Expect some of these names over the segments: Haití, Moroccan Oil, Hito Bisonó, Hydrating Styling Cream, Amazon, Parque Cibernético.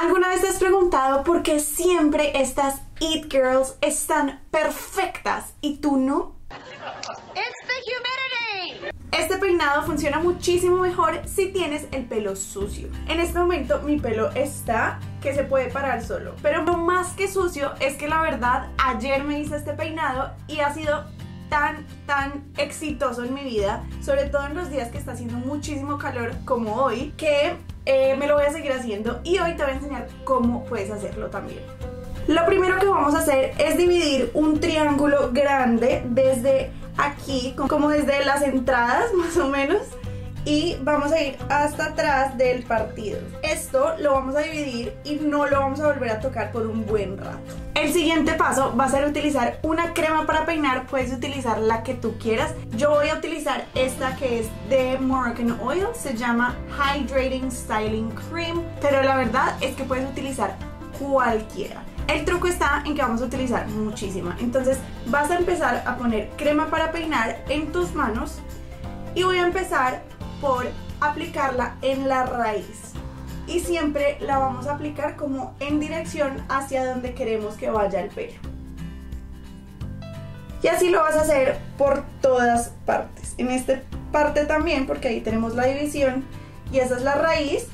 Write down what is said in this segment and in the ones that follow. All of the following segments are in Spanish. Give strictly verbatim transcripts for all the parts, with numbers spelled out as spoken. ¿Alguna vez te has preguntado por qué siempre estas It Girls están perfectas y tú no? Este peinado funciona muchísimo mejor si tienes el pelo sucio. En este momento mi pelo está que se puede parar solo, pero lo más que sucio es que la verdad ayer me hice este peinado y ha sido tan tan exitoso en mi vida, sobre todo en los días que está haciendo muchísimo calor como hoy, que eh, me lo voy a seguir haciendo, y hoy te voy a enseñar cómo puedes hacerlo también. Lo primero que vamos a hacer es dividir un triángulo grande desde aquí, como desde las entradas más o menos, y vamos a ir hasta atrás del partido. Esto lo vamos a dividir y no lo vamos a volver a tocar por un buen rato. El siguiente paso va a ser utilizar una crema para peinar. Puedes utilizar la que tú quieras. Yo voy a utilizar esta que es de Moroccan Oil, se llama Hydrating Styling Cream, pero la verdad es que puedes utilizar cualquiera. El truco está en que vamos a utilizar muchísima. Entonces vas a empezar a poner crema para peinar en tus manos y voy a empezar por aplicarla en la raíz. Y siempre la vamos a aplicar como en dirección hacia donde queremos que vaya el pelo. Y así lo vas a hacer por todas partes. En esta parte también, porque ahí tenemos la división y esa es la raíz,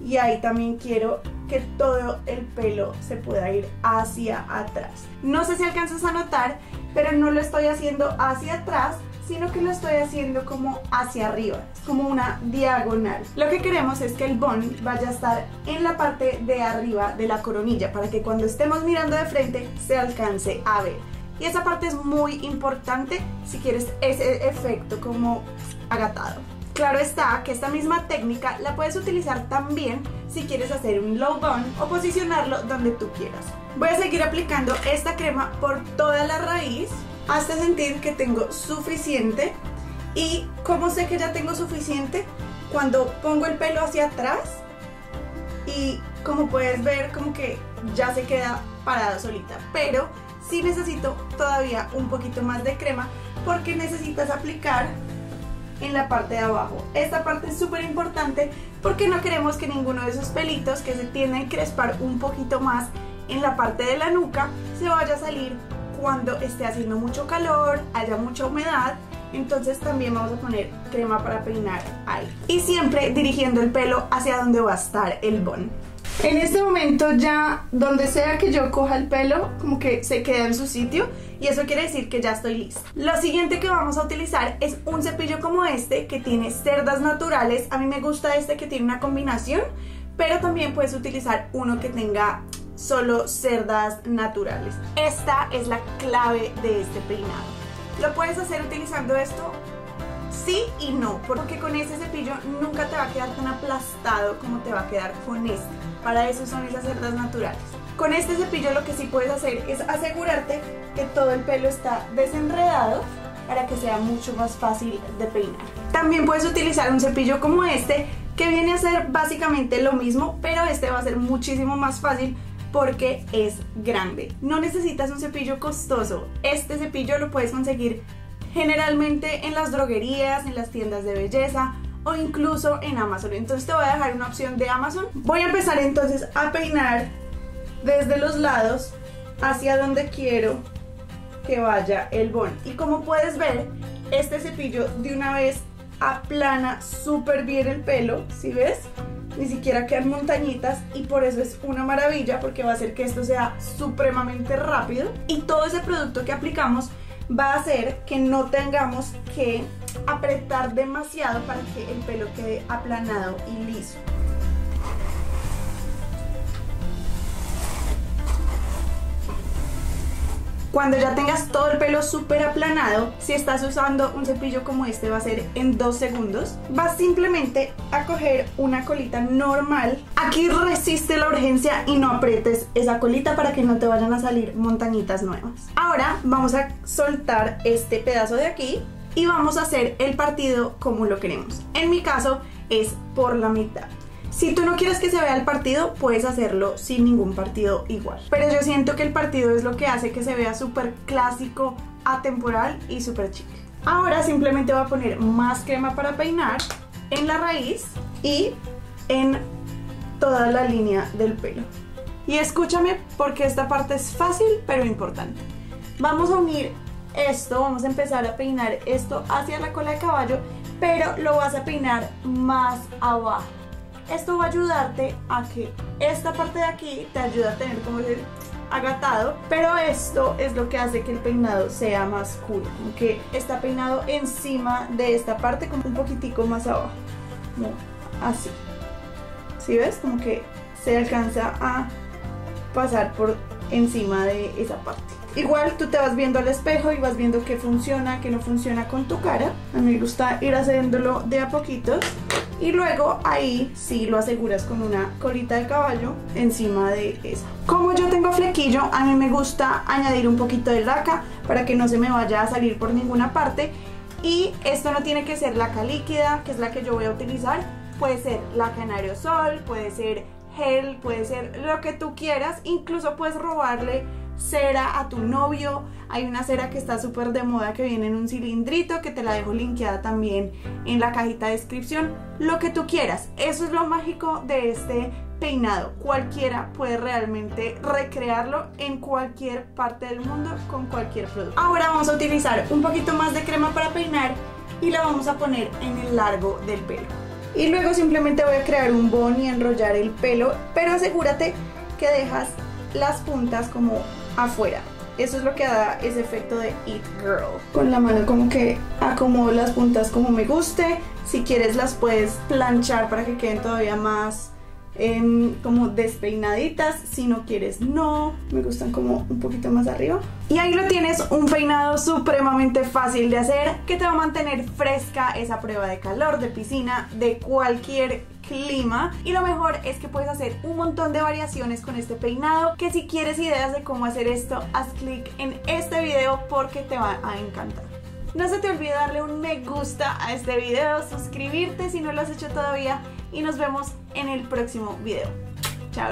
y ahí también quiero que todo el pelo se pueda ir hacia atrás. No sé si alcanzas a notar, pero no lo estoy haciendo hacia atrás, sino que lo estoy haciendo como hacia arriba, como una diagonal. Lo que queremos es que el bun vaya a estar en la parte de arriba de la coronilla, para que cuando estemos mirando de frente se alcance a ver. Y esa parte es muy importante si quieres ese efecto como agatado. Claro está que esta misma técnica la puedes utilizar también si quieres hacer un low bun o posicionarlo donde tú quieras. Voy a seguir aplicando esta crema por toda la raíz hasta sentir que tengo suficiente. Y como sé que ya tengo suficiente, cuando pongo el pelo hacia atrás y como puedes ver como que ya se queda parada solita, pero sí necesito todavía un poquito más de crema porque necesitas aplicar en la parte de abajo. Esta parte es súper importante porque no queremos que ninguno de esos pelitos que se tienden a encrespar un poquito más en la parte de la nuca se vaya a salir cuando esté haciendo mucho calor, haya mucha humedad. Entonces también vamos a poner crema para peinar ahí y siempre dirigiendo el pelo hacia donde va a estar el bun. En este momento ya donde sea que yo coja el pelo como que se queda en su sitio y eso quiere decir que ya estoy lista. Lo siguiente que vamos a utilizar es un cepillo como este que tiene cerdas naturales. A mí me gusta este que tiene una combinación, pero también puedes utilizar uno que tenga solo cerdas naturales. Esta es la clave de este peinado. Lo puedes hacer utilizando esto sí y no, porque con este cepillo nunca te va a quedar tan aplastado como te va a quedar con este. Para eso son esas cerdas naturales. Con este cepillo lo que sí puedes hacer es asegurarte que todo el pelo está desenredado para que sea mucho más fácil de peinar. También puedes utilizar un cepillo como este que viene a ser básicamente lo mismo, pero este va a ser muchísimo más fácil porque es grande. No necesitas un cepillo costoso. Este cepillo lo puedes conseguir generalmente en las droguerías, en las tiendas de belleza o incluso en Amazon. Entonces te voy a dejar una opción de Amazon. Voy a empezar entonces a peinar desde los lados hacia donde quiero que vaya el bun. Y como puedes ver, este cepillo de una vez aplana súper bien el pelo, ¿sí ves? Ni siquiera quedan montañitas y por eso es una maravilla porque va a hacer que esto sea supremamente rápido y todo ese producto que aplicamos va a hacer que no tengamos que apretar demasiado para que el pelo quede aplanado y liso. Cuando ya tengas todo el pelo súper aplanado, si estás usando un cepillo como este va a ser en dos segundos. Vas simplemente a coger una colita normal. Aquí resiste la urgencia y no aprietes esa colita para que no te vayan a salir montañitas nuevas. Ahora vamos a soltar este pedazo de aquí y vamos a hacer el partido como lo queremos. En mi caso es por la mitad. Si tú no quieres que se vea el partido, puedes hacerlo sin ningún partido igual. Pero yo siento que el partido es lo que hace que se vea súper clásico, atemporal y súper chic. Ahora simplemente voy a poner más crema para peinar en la raíz y en toda la línea del pelo. Y escúchame porque esta parte es fácil pero importante. Vamos a unir esto, vamos a empezar a peinar esto hacia la cola de caballo, pero lo vas a peinar más abajo. Esto va a ayudarte a que esta parte de aquí te ayuda a tener como el agatado, pero esto es lo que hace que el peinado sea más cool, como que está peinado encima de esta parte, como un poquitico más abajo, como así. ¿Sí ves? Como que se alcanza a pasar por encima de esa parte. Igual tú te vas viendo al espejo y vas viendo qué funciona, qué no funciona con tu cara. A mí me gusta ir haciéndolo de a poquitos. Y luego ahí sí lo aseguras con una colita de caballo encima de esa. Como yo tengo flequillo, a mí me gusta añadir un poquito de laca para que no se me vaya a salir por ninguna parte. Y esto no tiene que ser laca líquida, que es la que yo voy a utilizar. Puede ser laca en aerosol, puede ser gel, puede ser lo que tú quieras. Incluso puedes robarle cera a tu novio. Hay una cera que está súper de moda que viene en un cilindrito, que te la dejo linkeada también en la cajita de descripción. Lo que tú quieras, eso es lo mágico de este peinado. Cualquiera puede realmente recrearlo en cualquier parte del mundo con cualquier producto. Ahora vamos a utilizar un poquito más de crema para peinar y la vamos a poner en el largo del pelo. Y luego simplemente voy a crear un bun y enrollar el pelo, pero asegúrate que dejas las puntas como afuera. Eso es lo que da ese efecto de It Girl. Con la mano como que acomodo las puntas como me guste. Si quieres las puedes planchar para que queden todavía más eh, como despeinaditas. Si no quieres, no. Me gustan como un poquito más arriba. Y ahí lo tienes, un peinado supremamente fácil de hacer que te va a mantener fresca esa prueba de calor, de piscina, de cualquier clima. Y lo mejor es que puedes hacer un montón de variaciones con este peinado, que si quieres ideas de cómo hacer esto, haz clic en este video porque te va a encantar. No se te olvide darle un me gusta a este video, suscribirte si no lo has hecho todavía y nos vemos en el próximo video. ¡Chao!